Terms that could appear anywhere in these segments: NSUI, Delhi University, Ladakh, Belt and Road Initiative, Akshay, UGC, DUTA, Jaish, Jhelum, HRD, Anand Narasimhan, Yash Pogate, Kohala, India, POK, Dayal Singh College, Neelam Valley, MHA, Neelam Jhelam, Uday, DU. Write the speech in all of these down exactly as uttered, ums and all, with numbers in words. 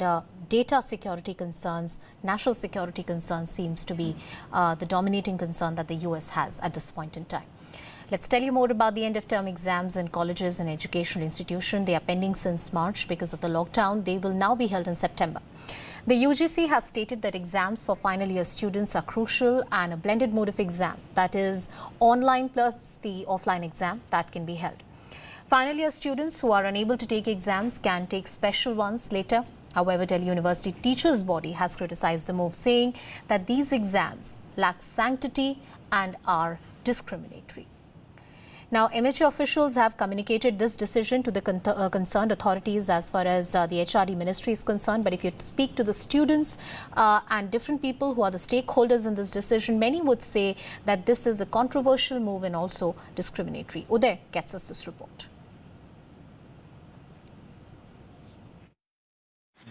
Uh, data security concerns, national security concerns seems to be uh, the dominating concern that the U S has at this point in time. Let's tell you more about the end-of-term exams in colleges and educational institutions. They are pending since March because of the lockdown. They will now be held in September. The U G C has stated that exams for final year students are crucial, and a blended mode of exam, that is online plus the offline exam, that can be held. Final year students who are unable to take exams can take special ones later. However, Delhi University Teachers Body has criticized the move, saying that these exams lack sanctity and are discriminatory. Now, M H A officials have communicated this decision to the con uh, concerned authorities as far as uh, the H R D ministry is concerned. But if you speak to the students uh, and different people who are the stakeholders in this decision, many would say that this is a controversial move and also discriminatory. Uday gets us this report.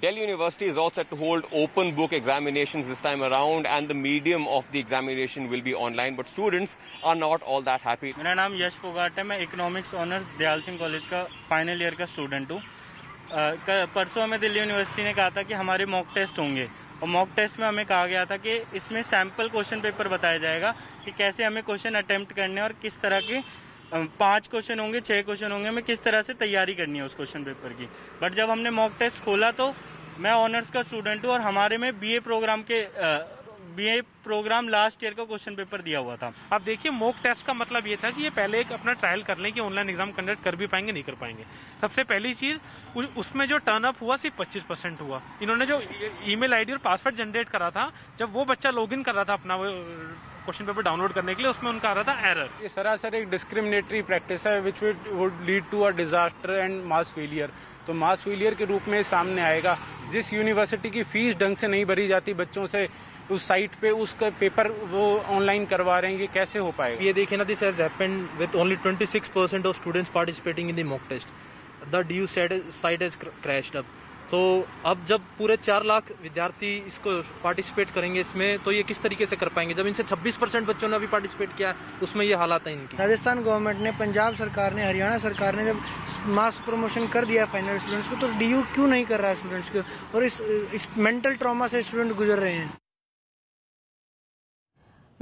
Delhi University is all set to hold open book examinations this time around, and the medium of the examination will be online, but students are not all that happy. My name is Yash Pogate. I am Economics Honours Dayal Singh College का final year का student हूँ. परसों हमें Delhi university ने कहा था कि हमारे mock test होंगे, और mock test में हमें कहा गया था कि इसमें sample question paper बताया जाएगा कि कैसे हमें question attempt करने और किस तरह के पांच क्वेश्चन होंगे, छह क्वेश्चन होंगे, हमें किस तरह से तैयारी करनी है उस क्वेश्चन पेपर की. बट जब हमने मॉक टेस्ट खोला तो मैं ऑनर्स का स्टूडेंट हूँ और हमारे में बीए प्रोग्राम के बीए प्रोग्राम लास्ट ईयर का क्वेश्चन पेपर दिया हुआ था. आप देखिए, मॉक टेस्ट का मतलब ये था कि ये पहले एक अपना ट्रायल कर लें कि ऑनलाइन एग्जाम कंडक्ट कर भी पाएंगे नहीं कर पाएंगे. सबसे पहली चीज, उसमें जो टर्न अप हुआ सिर्फ पच्चीस परसेंट हुआ. इन्होंने जो ईमेल आईडी और पासवर्ड जनरेट करा था, जब वो बच्चा लॉग इन कर रहा था अपना क्वेश्चन पेपर डाउनलोड करने के लिए, उसमें उनका आ रहा था एरर. ये सरासर एक डिस्क्रिमिनेटरी प्रैक्टिस है which would lead to a disaster and mass failure. तो मास फेलियर के रूप में सामने आएगा. जिस यूनिवर्सिटी की फीस ढंग से नहीं भरी जाती बच्चों से, उस साइट पे उसका पेपर वो ऑनलाइन करवा रहे हैं, ये कैसे हो पाएगा? ये देखिए ना, this has happened with only twenty-six percent of students participating in the mock test. The D U site has crashed up. So so, अब जब पूरे चार लाख विद्यार्थी इसको पार्टिसिपेट करेंगे इसमें, तो ये किस तरीके से कर पाएंगे जब इनसे छब्बीस परसेंट बच्चों ने अभी पार्टिसिपेट किया, उसमें ये हालात है इनकी. राजस्थान गवर्नमेंट ने, पंजाब सरकार ने, हरियाणा सरकार ने जब मास प्रमोशन कर दिया फाइनल स्टूडेंट्स को, तो डी यू क्यों नहीं कर रहा है स्टूडेंट्स को? और इस, इस मेंटल ट्रॉमा से स्टूडेंट गुजर रहे हैं.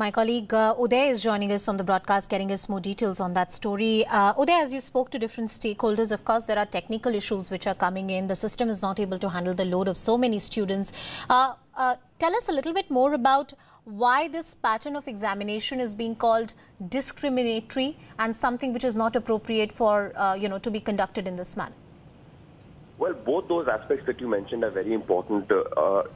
My colleague uh, Uday is joining us on the broadcast, getting us more details on that story. Uh, Uday, as you spoke to different stakeholders, of course, there are technical issues which are coming in. The system is not able to handle the load of so many students. Uh, uh, tell us a little bit more about why this pattern of examination is being called discriminatory and something which is not appropriate for, uh, you know, to be conducted in this manner. Well, both those aspects that you mentioned are very important uh,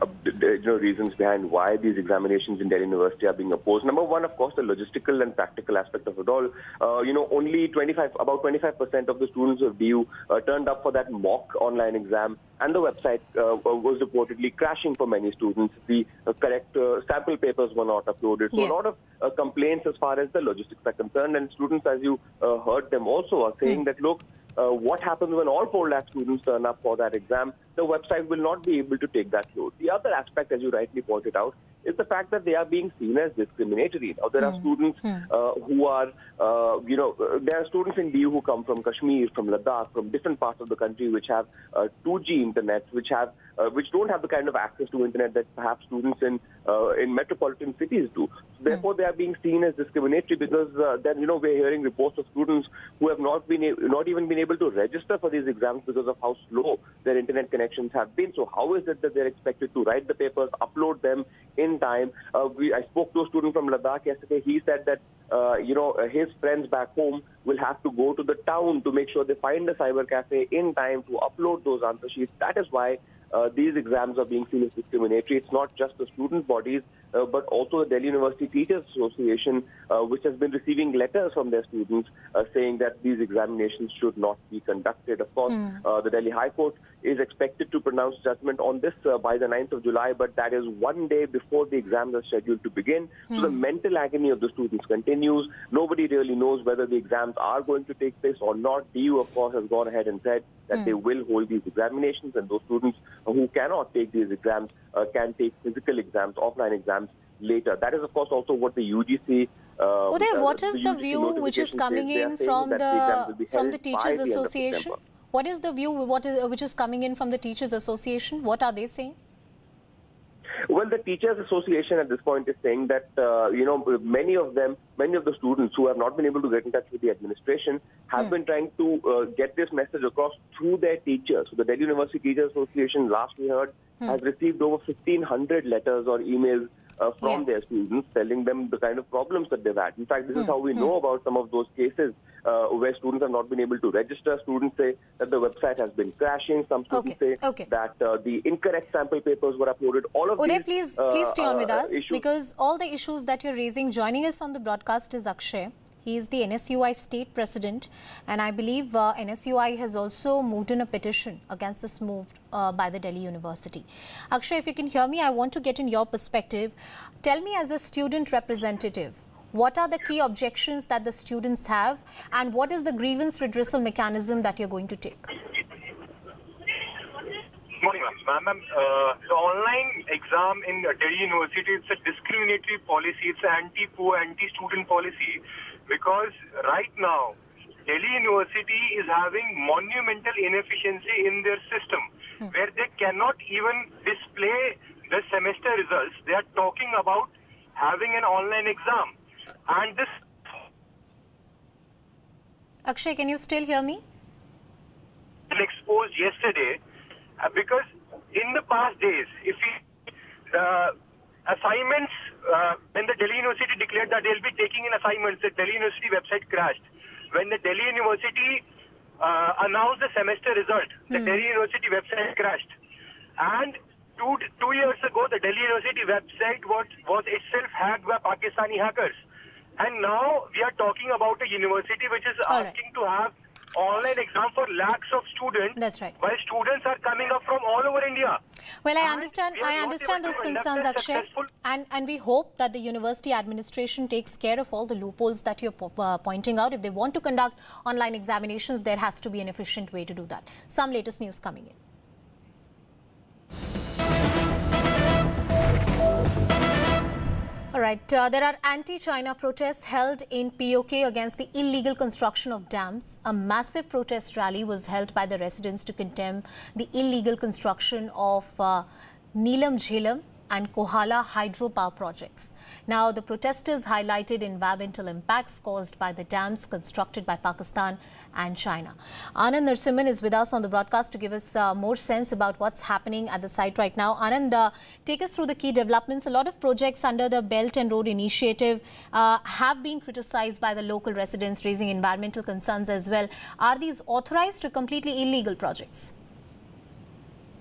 uh, you know, reasons behind why these examinations in Delhi University are being opposed. Number one, of course, the logistical and practical aspect of it all. Uh, you know, only twenty-five, about twenty-five percent of the students of D U uh, turned up for that mock online exam, and the website uh, was reportedly crashing for many students. The uh, correct uh, sample papers were not uploaded. So yeah. a lot of uh, complaints as far as the logistics are concerned, and students, as you uh, heard them also, are saying mm. that, look, Uh, what happens when all four lakh students turn up for that exam? The website will not be able to take that load. The other aspect, as you rightly pointed out, is the fact that they are being seen as discriminatory. Now, there mm. are students mm. uh, who are, uh, you know, there are students in D U who come from Kashmir, from Ladakh, from different parts of the country which have uh, two G internet, which have, uh, which don't have the kind of access to internet that perhaps students in uh, in metropolitan cities do. So, therefore, mm. they are being seen as discriminatory because uh, then, you know, we're hearing reports of students who have not been, not even been able to register for these exams because of how slow their internet connection have been. So how is it that they're expected to write the papers, upload them in time? Uh, we, I spoke to a student from Ladakh yesterday. He said that uh, you know his friends back home will have to go to the town to make sure they find a cyber cafe in time to upload those answer sheets. That is why uh, these exams are being seen as discriminatory. It's not just the student bodies, uh, but also the Delhi University Teachers Association, uh, which has been receiving letters from their students uh, saying that these examinations should not be conducted. Of course, mm. uh, the Delhi High Court is expected to pronounce judgment on this uh, by the ninth of July, but that is one day before the exams are scheduled to begin. Hmm. So the mental agony of the students continues. Nobody really knows whether the exams are going to take place or not. D U, of course, has gone ahead and said that hmm. they will hold these examinations, and those students who cannot take these exams uh, can take physical exams, offline exams later. That is, of course, also what the U G C Uh, Uday, what uh, is the, the view which is coming in from the, the from the Teachers Association? What is the view what is, which is coming in from the Teachers Association? What are they saying? Well, the Teachers Association at this point is saying that, uh, you know, many of them, many of the students who have not been able to get in touch with the administration have mm. been trying to uh, get this message across through their teachers. So the Delhi University Teachers Association, last we heard, mm. has received over fifteen hundred letters or emails uh, from yes. their students telling them the kind of problems that they've had. In fact, this mm. is how we mm. know about some of those cases uh, where students have not been able to register. Students say that the website has been crashing. Some students okay. say okay. that uh, the incorrect sample papers were uploaded. All of Uday, these, please, uh, please stay on uh, with us issues. Because all the issues that you're raising, joining us on the broadcast is Akshay. He is the N S U I state president, and I believe uh, N S U I has also moved in a petition against this move uh, by the Delhi University. Akshay, if you can hear me, I want to get in your perspective. Tell me, as a student representative, what are the key objections that the students have, and what is the grievance redressal mechanism that you're going to take? Good morning, ma'am. Uh, the online exam in Delhi University, it's a discriminatory policy. It's an anti-poor, anti-student policy. Because right now, Delhi University is having monumental inefficiency in their system, hmm. where they cannot even display the semester results. They are talking about having an online exam. And this... Akshay, can you still hear me? ...exposed yesterday. Because in the past days, if the uh, assignments, uh, when the Delhi University declared that they'll be taking in assignments, the Delhi University website crashed. When the Delhi University uh, announced the semester result, the mm. Delhi University website crashed. And two, two years ago, the Delhi University website was, was itself hacked by Pakistani hackers. And now we are talking about a university which is All asking right. to have online exam for lakhs of students. That's right. While students are coming up from all over India. Well, I understand. I understand those concerns, Akshay, and and we hope that the university administration takes care of all the loopholes that you're uh, pointing out. If they want to conduct online examinations, there has to be an efficient way to do that. Some latest news coming in. All right, uh, there are anti-China protests held in P O K against the illegal construction of dams. A massive protest rally was held by the residents to condemn the illegal construction of uh, Neelam Jhelam and Kohala hydropower projects. Now, the protesters highlighted environmental impacts caused by the dams constructed by Pakistan and China. Anand Narasimhan is with us on the broadcast to give us uh, more sense about what's happening at the site right now. Anand, uh, take us through the key developments. A lot of projects under the Belt and Road Initiative uh, have been criticized by the local residents, raising environmental concerns as well. Are these authorized or completely illegal projects?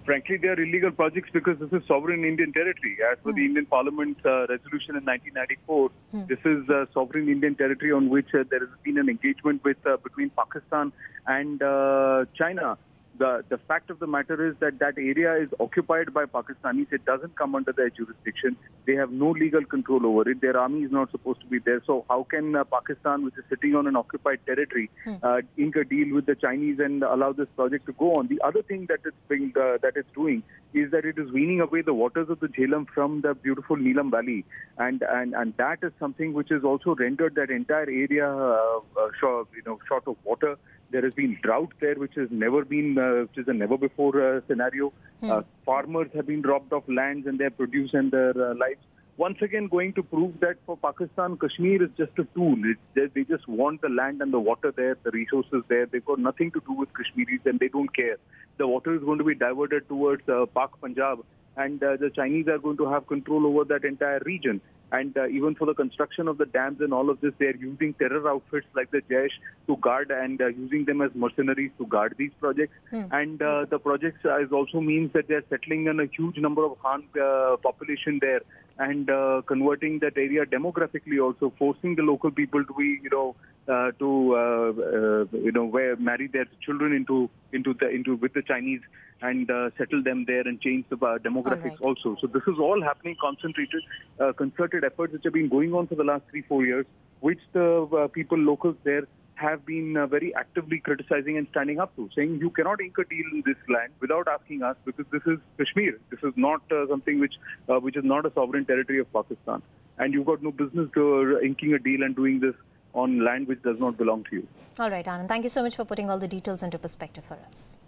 Frankly, they are illegal projects because this is sovereign Indian territory. As per mm. the Indian Parliament uh, resolution in nineteen ninety-four, mm. this is uh, sovereign Indian territory on which uh, there has been an engagement with uh, between Pakistan and uh, China. The, the fact of the matter is that that area is occupied by Pakistanis. It doesn't come under their jurisdiction. They have no legal control over it. Their army is not supposed to be there. So how can uh, Pakistan, which is sitting on an occupied territory, hmm. uh, ink a deal with the Chinese and allow this project to go on? The other thing that it's being, uh, that it's doing is that it is weaning away the waters of the Jhelum from the beautiful Neelam Valley. And, and, and that is something which has also rendered that entire area uh, uh, short, you know, short of water. There has been drought there, which has never been, uh, which is a never-before uh, scenario. Hmm. Uh, farmers have been robbed of lands and their produce and their uh, lives. Once again, going to prove that for Pakistan, Kashmir is just a tool. It's, they just want the land and the water there, the resources there. They've got nothing to do with Kashmiris, and they don't care. The water is going to be diverted towards uh, Pak Punjab, and uh, the Chinese are going to have control over that entire region. And uh, even for the construction of the dams and all of this, they are using terror outfits like the Jaish to guard and uh, using them as mercenaries to guard these projects. Mm. And uh, the projects uh, also means that they are settling in a huge number of Han uh, population there and uh, converting that area demographically, also forcing the local people to be, you know, uh, to uh, uh, you know, where marry their children into into the into with the Chinese and uh, settle them there and change the uh, demographics all right. also. So this is all happening concentrated, uh, concerted efforts which have been going on for the last three, four years, which the uh, people, locals there have been uh, very actively criticizing and standing up to, saying you cannot ink a deal in this land without asking us because this is Kashmir. This is not uh, something which uh, which is not a sovereign territory of Pakistan. And you've got no business to, uh, inking a deal and doing this on land which does not belong to you. All right, Anand, thank you so much for putting all the details into perspective for us.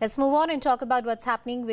Let's move on and talk about what's happening with